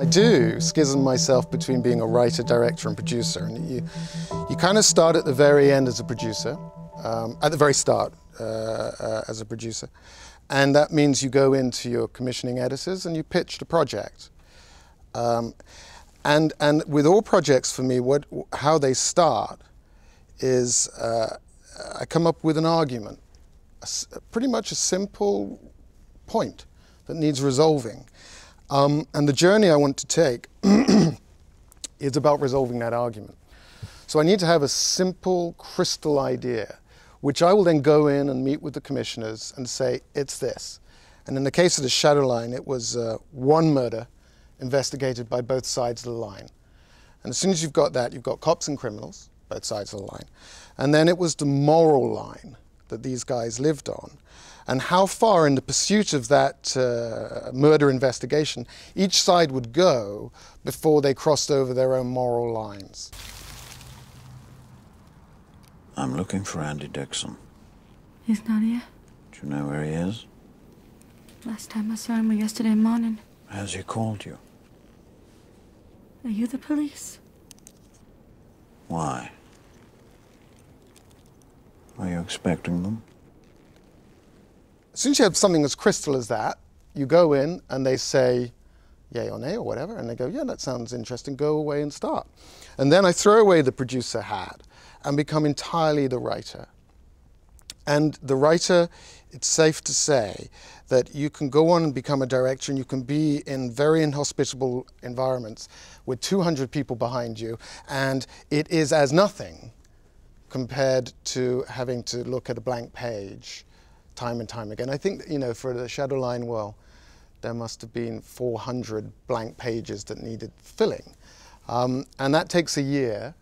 I do schism myself between being a writer, director and producer, and you kind of start at the very end as a producer, at the very start as a producer, and that means you go into your commissioning editors and you pitch the project. And with all projects for me, how they start is I come up with an argument, pretty much a simple point that needs resolving. And the journey I want to take is about resolving that argument. So I need to have a simple, crystal idea, which I will then go in and meet with the commissioners and say, it's this. And in the case of The Shadow Line, it was one murder investigated by both sides of the line. And as soon as you've got that, you've got cops and criminals, both sides of the line. And then it was the moral line that these guys lived on, and how far in the pursuit of that murder investigation each side would go before they crossed over their own moral lines. I'm looking for Andy Dixon. He's not here. Do you know where he is? Last time I saw him was yesterday morning. Has he called you? Are you the police? Why? Are you expecting them? As soon as you have something as crystal as that, you go in and they say yay or nay or whatever, and they go, yeah, that sounds interesting, go away and start. And then I throw away the producer hat and become entirely the writer. And the writer, it's safe to say that you can go on and become a director, and you can be in very inhospitable environments with 200 people behind you, and it is as nothing compared to having to look at a blank page time and time again. I think, you know, for The Shadow Line, well, there must have been 400 blank pages that needed filling. And that takes a year.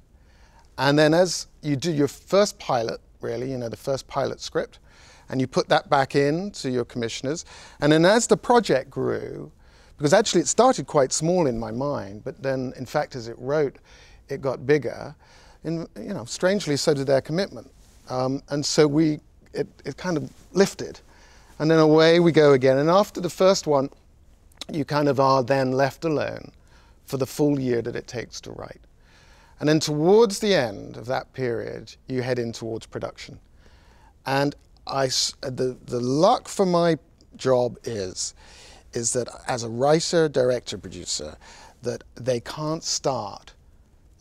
And then as you do your first pilot, really, you know, the first pilot script, and you put that back in to your commissioners. And then as the project grew, because actually it started quite small in my mind, but then, in fact, as it wrote, it got bigger. And, you know, strangely, so did their commitment. And so it kind of lifted. And then away we go again. And after the first one, you kind of are then left alone for the full year that it takes to write. And then towards the end of that period, you head in towards production. And the luck for my job is that as a writer, director, producer, that they can't start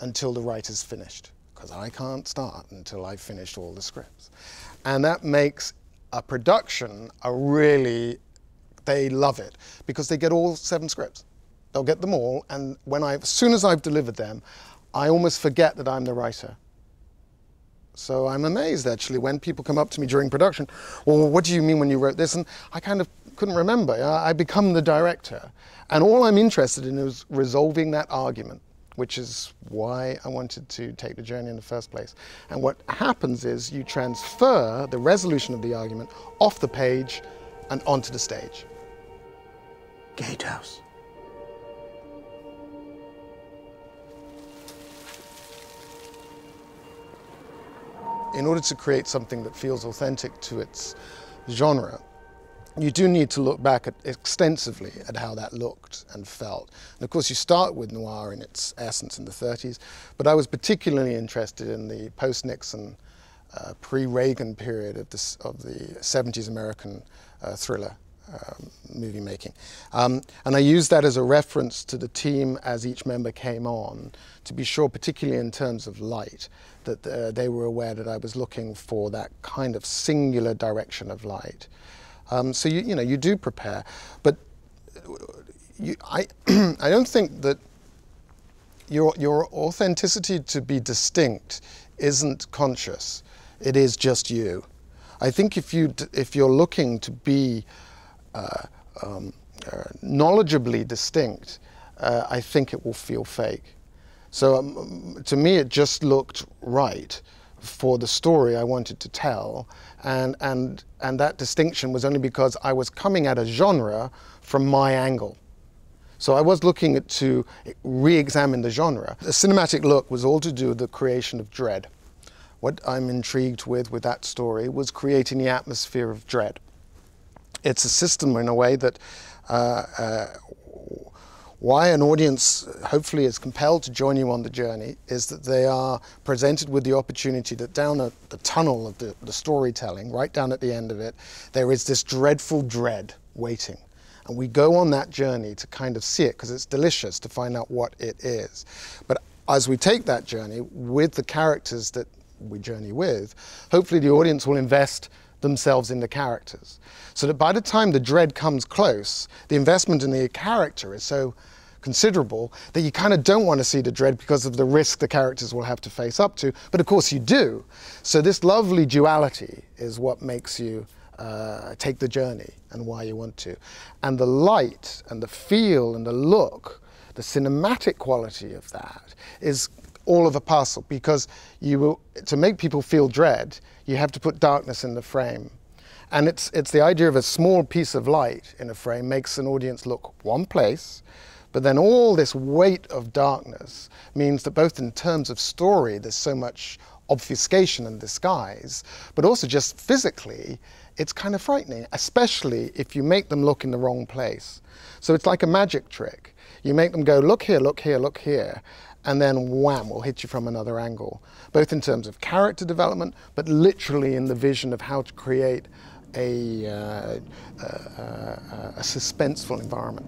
until the writer's finished, because I can't start until I've finished all the scripts. And that makes a production they love it, because they get all 7 scripts. They'll get them all, and as soon as I've delivered them, I almost forget that I'm the writer. So I'm amazed, actually, when people come up to me during production, well, what do you mean when you wrote this? And I kind of couldn't remember. I become the director. And all I'm interested in is resolving that argument, which is why I wanted to take the journey in the first place. And what happens is you transfer the resolution of the argument off the page and onto the stage. Gatehouse. In order to create something that feels authentic to its genre, you do need to look back extensively at how that looked and felt. And of course, you start with noir in its essence in the 30s, but I was particularly interested in the post-Nixon, pre-Reagan period of the 70s American thriller movie making. And I used that as a reference to the team as each member came on, to be sure, particularly in terms of light, that they were aware that I was looking for that kind of singular direction of light. So you do prepare, but I don't think that your authenticity to be distinct isn't conscious. It is just you. I think if you're looking to be knowledgeably distinct, I think it will feel fake. So to me, it just looked right for the story I wanted to tell, and that distinction was only because I was coming at a genre from my angle. So I was looking to re-examine the genre. The cinematic look was all to do with the creation of dread. What I'm intrigued with that story was creating the atmosphere of dread. it's a system in a way that why an audience hopefully is compelled to join you on the journey is that they are presented with the opportunity that down at the tunnel of the storytelling, right down at the end of it, there is this dreadful dread waiting. And we go on that journey to kind of see it because it's delicious to find out what it is. But as we take that journey with the characters that we journey with, hopefully the audience will invest themselves in the characters. So that by the time the dread comes close, the investment in the character is so considerable that you kind of don't want to see the dread because of the risk the characters will have to face up to, but of course you do. So this lovely duality is what makes you take the journey and why you want to. And the light and the feel and the look, the cinematic quality of that is all of a parcel, because you will, to make people feel dread, you have to put darkness in the frame. And it's the idea of a small piece of light in a frame makes an audience look one place, but then all this weight of darkness means that both in terms of story, there's so much obfuscation and disguise, but also just physically, it's kind of frightening, especially if you make them look in the wrong place. So it's like a magic trick. You make them go, look here, look here, look here, and then wham, we'll hit you from another angle, both in terms of character development, but literally in the vision of how to create a suspenseful environment.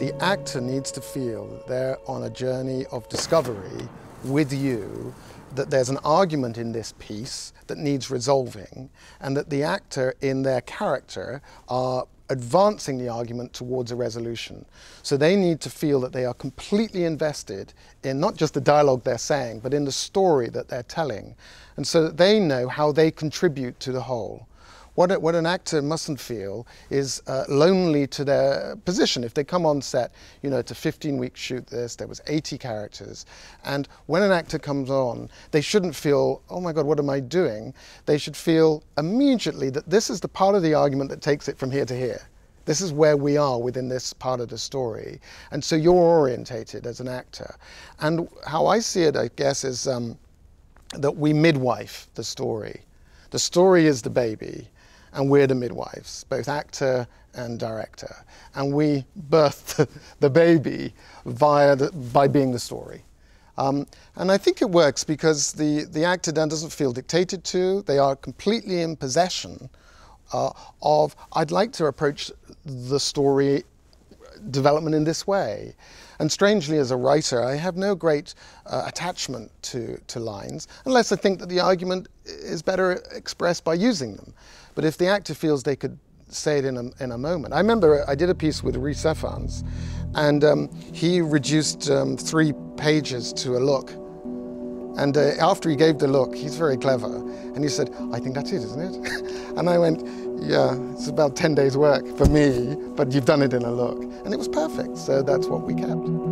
The actor needs to feel that they're on a journey of discovery with you, that there's an argument in this piece that needs resolving, and that the actor in their character are advancing the argument towards a resolution. So they need to feel that they are completely invested in not just the dialogue they're saying, but in the story that they're telling, and so that they know how they contribute to the whole. What an actor mustn't feel is lonely to their position. If they come on set, you know, it's a 15-week shoot this, there was 80 characters, and when an actor comes on, they shouldn't feel, oh my God, what am I doing? They should feel immediately that this is the part of the argument that takes it from here to here. This is where we are within this part of the story. And so you're orientated as an actor. And how I see it, I guess, is that we midwife the story. The story is the baby, and we're the midwives, both actor and director. And we birth the baby by being the story. And I think it works because the actor then doesn't feel dictated to. They are completely in possession of, I'd like to approach the story development in this way. And strangely, as a writer, I have no great attachment to lines, unless I think that the argument is better expressed by using them. But if the actor feels they could say it in a moment. I remember I did a piece with Rhys Ifans, and he reduced 3 pages to a look. And after he gave the look, he's very clever, and he said, I think that's it, isn't it? And I went, yeah, it's about 10 days work for me, but you've done it in a look. And it was perfect, so that's what we kept.